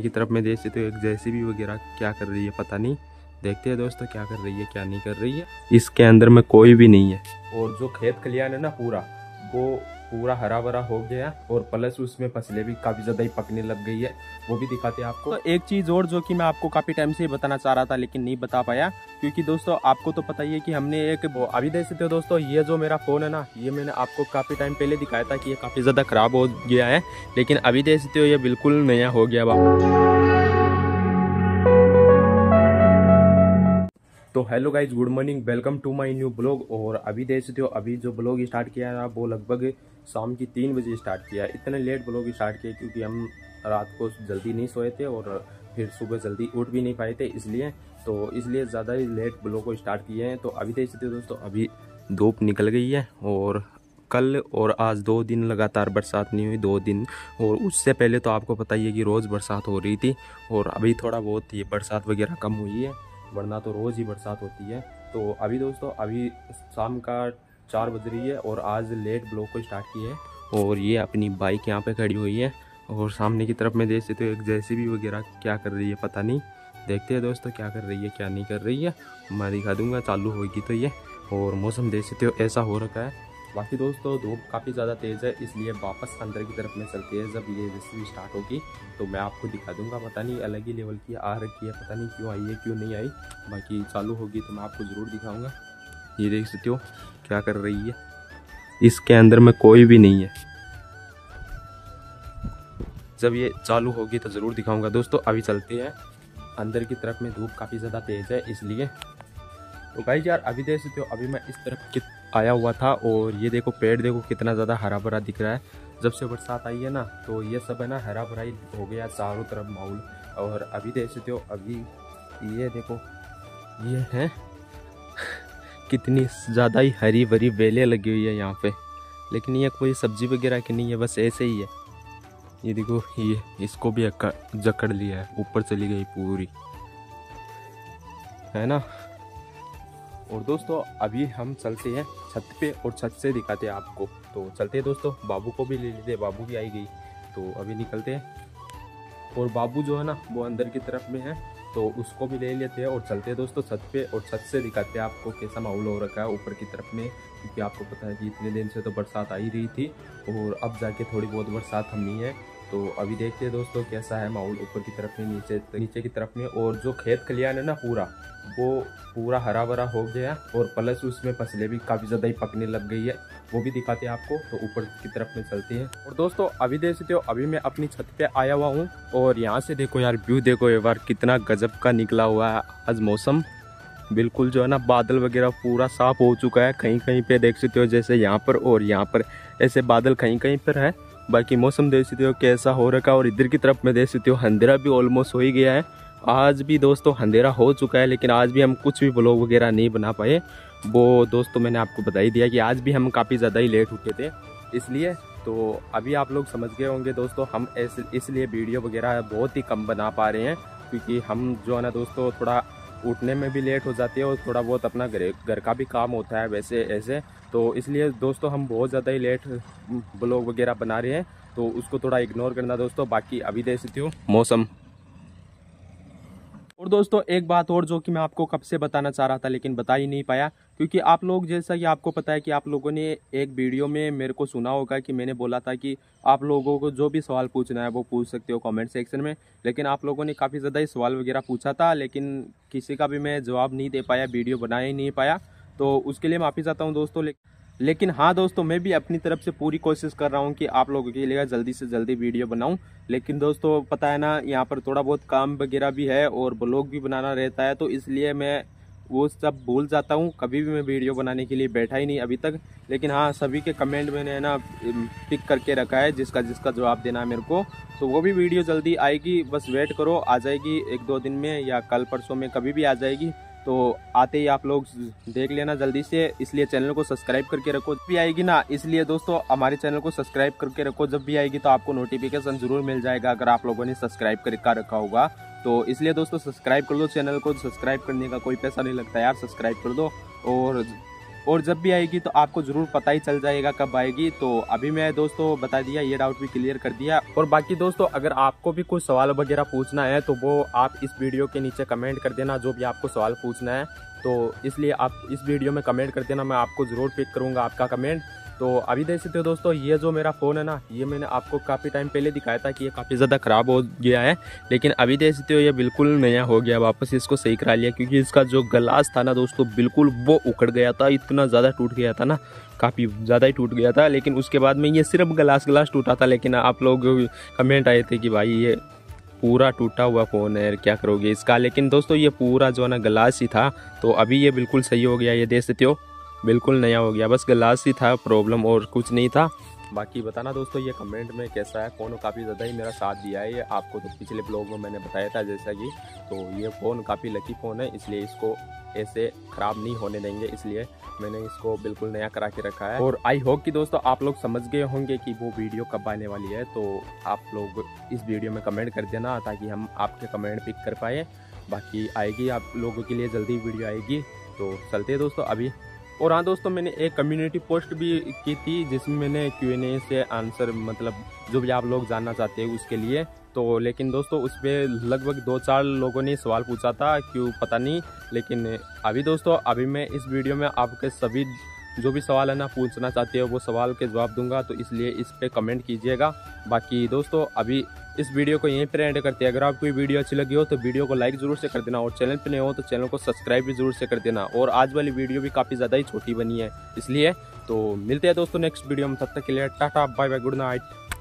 की तरफ में देख सकते हो एक जेसीबी वगैरह क्या कर रही है, पता नहीं, देखते हैं दोस्तों क्या कर रही है क्या नहीं कर रही है। इसके अंदर में कोई भी नहीं है और जो खेत खलियान है ना वो पूरा हरा भरा हो गया और प्लस उसमें फसलें भी काफ़ी ज़्यादा ही पकने लग गई है, वो भी दिखाते हैं आपको। तो एक चीज़ और जो कि मैं आपको काफ़ी टाइम से बताना चाह रहा था लेकिन नहीं बता पाया, क्योंकि दोस्तों आपको तो पता ही है कि हमने एक अभी देख सकते हो दोस्तों ये जो मेरा फ़ोन है ना ये मैंने आपको काफ़ी टाइम पहले दिखाया था कि ये काफ़ी ज़्यादा ख़राब हो गया है, लेकिन अभी देख सकते हो ये बिल्कुल नया हो गया बाबा। तो hello guys, good morning, welcome to my new blog. और अभी देख सकते हो अभी जो ब्लॉग स्टार्ट किया है वो लगभग शाम की 3 बजे स्टार्ट किया है। इतने लेट ब्लॉग स्टार्ट किया क्योंकि हम रात को जल्दी नहीं सोए थे और फिर सुबह जल्दी उठ भी नहीं पाए थे, इसलिए ज़्यादा ही लेट ब्लॉग को स्टार्ट किए हैं। तो अभी देख सकते हो दोस्तों अभी धूप निकल गई है और कल और आज 2 दिन लगातार बरसात नहीं हुई, 2 दिन, और उससे पहले तो आपको पता ही है कि रोज़ बरसात हो रही थी और अभी थोड़ा बहुत ये बरसात वगैरह कम हुई है, वरना तो रोज़ ही बरसात होती है। तो अभी दोस्तों अभी शाम का 4 बज रही है और आज लेट ब्लॉग को स्टार्ट किया है। और ये अपनी बाइक यहाँ पे खड़ी हुई है और सामने की तरफ में देख सकते हो एक जेसीबी वगैरह क्या कर रही है, पता नहीं, देखते हैं दोस्तों क्या कर रही है क्या नहीं कर रही है, मैं दिखा दूँगा चालू होगी तो ये। और मौसम देख सकते हो ऐसा हो रखा है। बाकी दोस्तों धूप काफ़ी ज़्यादा तेज़ है, इसलिए वापस अंदर की तरफ में चलते हैं। जब ये रेसिपी स्टार्ट होगी तो मैं आपको दिखा दूंगा, पता नहीं अलग ही लेवल की आ रखी है, पता नहीं क्यों आई है क्यों नहीं आई, बाकी चालू होगी तो मैं आपको ज़रूर दिखाऊंगा। ये देख सकते हो क्या कर रही है, इसके अंदर में कोई भी नहीं है, जब ये चालू होगी तो ज़रूर दिखाऊँगा। दोस्तों अभी चलते हैं अंदर की तरफ में, धूप काफ़ी ज़्यादा तेज़ है इसलिए। तो भाई यार अभी देख सकते हो अभी मैं इस तरफ आया हुआ था और ये देखो पेड़ देखो कितना ज़्यादा हरा भरा दिख रहा है। जब से बरसात आई है ना तो ये सब है ना हरा भरा ही हो गया चारों तरफ माहौल। और अभी देख सकते हो अभी ये देखो ये है कितनी ज़्यादा ही हरी भरी बेलें लगी हुई है यहाँ पे, लेकिन ये कोई सब्जी वगैरह की नहीं है, बस ऐसे ही है। ये देखो ये इसको भी जकड़ लिया है, ऊपर चली गई पूरी, है ना। और दोस्तों अभी हम चलते हैं छत पे और छत से दिखाते हैं आपको। तो चलते हैं दोस्तों, बाबू को भी ले लेते हैं, बाबू भी आई गई तो अभी निकलते हैं। और बाबू जो है ना वो अंदर की तरफ में है तो उसको भी ले लेते हैं और चलते हैं दोस्तों छत पे और छत से दिखाते हैं आपको कैसा माहौल हो रखा है ऊपर की तरफ में, क्योंकि आपको पता है कि इतने दिन से तो बरसात आ ही रही थी और अब जाके थोड़ी बहुत बरसात हमनी है। तो अभी देखते हैं दोस्तों कैसा है माहौल ऊपर की तरफ में, नीचे की तरफ में। और जो खेत खलियान है ना वो पूरा हरा भरा हो गया और प्लस उसमें फसलें भी काफ़ी ज़्यादा ही पकने लग गई है, वो भी दिखाते हैं आपको। तो ऊपर की तरफ में चलते हैं। और दोस्तों अभी देख सकते हो अभी मैं अपनी छत पे आया हुआ हूँ और यहाँ से देखो यार व्यू देखो यार कितना गजब का निकला हुआ है। आज मौसम बिल्कुल जो है ना बादल वगैरह पूरा साफ हो चुका है, कहीं कहीं पर देख सकते हो जैसे यहाँ पर और यहाँ पर ऐसे बादल कहीं कहीं पर है। बाकी मौसम देख सकते हो कैसा हो रखा है। और इधर की तरफ में देख सकते हो अंधेरा भी ऑलमोस्ट हो ही गया है। आज भी दोस्तों अंधेरा हो चुका है लेकिन आज भी हम कुछ भी ब्लॉग वगैरह नहीं बना पाए, वो दोस्तों मैंने आपको बता ही दिया कि आज भी हम काफ़ी ज़्यादा ही लेट उठे थे इसलिए। तो अभी आप लोग समझ गए होंगे दोस्तों हम इसलिए वीडियो वगैरह बहुत ही कम बना पा रहे हैं, क्योंकि हम जो है ना दोस्तों थोड़ा उठने में भी लेट हो जाती है और थोड़ा बहुत अपना घर का भी काम होता है वैसे ऐसे, तो इसलिए दोस्तों हम बहुत ज़्यादा ही लेट ब्लॉग वगैरह बना रहे हैं, तो उसको थोड़ा इग्नोर करना दोस्तों। बाकी अभी देख सकते हो मौसम। और दोस्तों एक बात और जो कि मैं आपको कब से बताना चाह रहा था लेकिन बता ही नहीं पाया, क्योंकि आप लोग जैसा कि आपको पता है कि आप लोगों ने एक वीडियो में मेरे को सुना होगा कि मैंने बोला था कि आप लोगों को जो भी सवाल पूछना है वो पूछ सकते हो कमेंट सेक्शन में, लेकिन आप लोगों ने काफ़ी ज़्यादा ही सवाल वगैरह पूछा था लेकिन किसी का भी मैं जवाब नहीं दे पाया, वीडियो बना ही नहीं पाया, तो उसके लिए माफ़ी चाहता हूँ दोस्तों। लेकिन हाँ दोस्तों मैं भी अपनी तरफ से पूरी कोशिश कर रहा हूँ कि आप लोगों के लिए जल्दी से जल्दी वीडियो बनाऊँ, लेकिन दोस्तों पता है ना यहाँ पर थोड़ा बहुत काम वगैरह भी है और ब्लॉग भी बनाना रहता है, तो इसलिए मैं वो सब भूल जाता हूँ, कभी भी मैं वीडियो बनाने के लिए बैठा ही नहीं अभी तक। लेकिन हाँ सभी के कमेंट मैंने ना पिक करके रखा है, जिसका जिसका जवाब देना है मेरे को, तो वो भी वीडियो जल्दी आएगी, बस वेट करो, आ जाएगी 1-2 दिन में या कल परसों में कभी भी आ जाएगी। तो आते ही आप लोग देख लेना जल्दी से, इसलिए चैनल को सब्सक्राइब करके रखो, जब भी आएगी ना इसलिए दोस्तों हमारे चैनल को सब्सक्राइब करके रखो, जब भी आएगी तो आपको नोटिफिकेशन ज़रूर मिल जाएगा अगर आप लोगों ने सब्सक्राइब करके रखा होगा। तो इसलिए दोस्तों सब्सक्राइब कर लो चैनल को, सब्सक्राइब करने का कोई पैसा नहीं लगता यार, सब्सक्राइब कर दो। और और जब भी आएगी तो आपको ज़रूर पता ही चल जाएगा कब आएगी। तो अभी मैं दोस्तों बता दिया, ये डाउट भी क्लियर कर दिया। और बाकी दोस्तों अगर आपको भी कुछ सवाल वगैरह पूछना है तो वो आप इस वीडियो के नीचे कमेंट कर देना, जो भी आपको सवाल पूछना है तो इसलिए आप इस वीडियो में कमेंट कर देना, मैं आपको ज़रूर पिक करूँगा आपका कमेंट। तो अभी देख सकते हो दोस्तों, ये जो मेरा फ़ोन है ना, ये मैंने आपको काफ़ी टाइम पहले दिखाया था कि ये काफ़ी ज़्यादा ख़राब हो गया है, लेकिन अभी देख सकते हो ये बिल्कुल नया हो गया, वापस इसको सही करा लिया, क्योंकि इसका जो ग्लास था ना दोस्तों बिल्कुल वो उखड़ गया था, इतना ज़्यादा टूट गया था ना, काफ़ी ज़्यादा ही टूट गया था। लेकिन उसके बाद में ये सिर्फ ग्लास टूटा था, लेकिन आप लोग कमेंट आए थे कि भाई ये पूरा टूटा हुआ फ़ोन है, क्या करोगे इसका। लेकिन दोस्तों ये पूरा जो है ना ग्लास ही था, तो अभी ये बिल्कुल सही हो गया, ये देख सकते हो बिल्कुल नया हो गया, बस ग्लास ही था प्रॉब्लम और कुछ नहीं था। बाकी बताना दोस्तों ये कमेंट में कैसा है, फ़ोन काफ़ी ज़्यादा ही मेरा साथ दिया है, ये आपको तो पिछले ब्लॉग में मैंने बताया था जैसा कि, तो ये फ़ोन काफ़ी लकी फ़ोन है, इसलिए इसको ऐसे ख़राब नहीं होने देंगे, इसलिए मैंने इसको बिल्कुल नया करा के रखा है। और आई होप कि दोस्तों आप लोग समझ गए होंगे कि वो वीडियो कब आने वाली है, तो आप लोग इस वीडियो में कमेंट कर देना ताकि हम आपके कमेंट पिक कर पाए। बाकी आएगी आप लोगों के लिए, जल्दी वीडियो आएगी। तो चलते हैं दोस्तों अभी। और हाँ दोस्तों, मैंने एक कम्युनिटी पोस्ट भी की थी जिसमें मैंने Q&A से आंसर, मतलब जो भी आप लोग जानना चाहते हैं उसके लिए, तो लेकिन दोस्तों उस पर लगभग 2-4 लोगों ने सवाल पूछा था, क्यों पता नहीं। लेकिन अभी दोस्तों अभी मैं इस वीडियो में आपके सभी जो भी सवाल है ना पूछना चाहते हो वो सवाल के जवाब दूंगा, तो इसलिए इस पर कमेंट कीजिएगा। बाकी दोस्तों अभी इस वीडियो को यहीं पर एंड करते हैं। अगर आपको ये वीडियो अच्छी लगी हो तो वीडियो को लाइक ज़रूर से कर देना, और चैनल पर नए हो तो चैनल को सब्सक्राइब भी ज़रूर से कर देना। और आज वाली वीडियो भी काफ़ी ज़्यादा ही छोटी बनी है इसलिए, तो मिलते हैं दोस्तों नेक्स्ट वीडियो में, तब तक के लिए Tata bye bye, good night.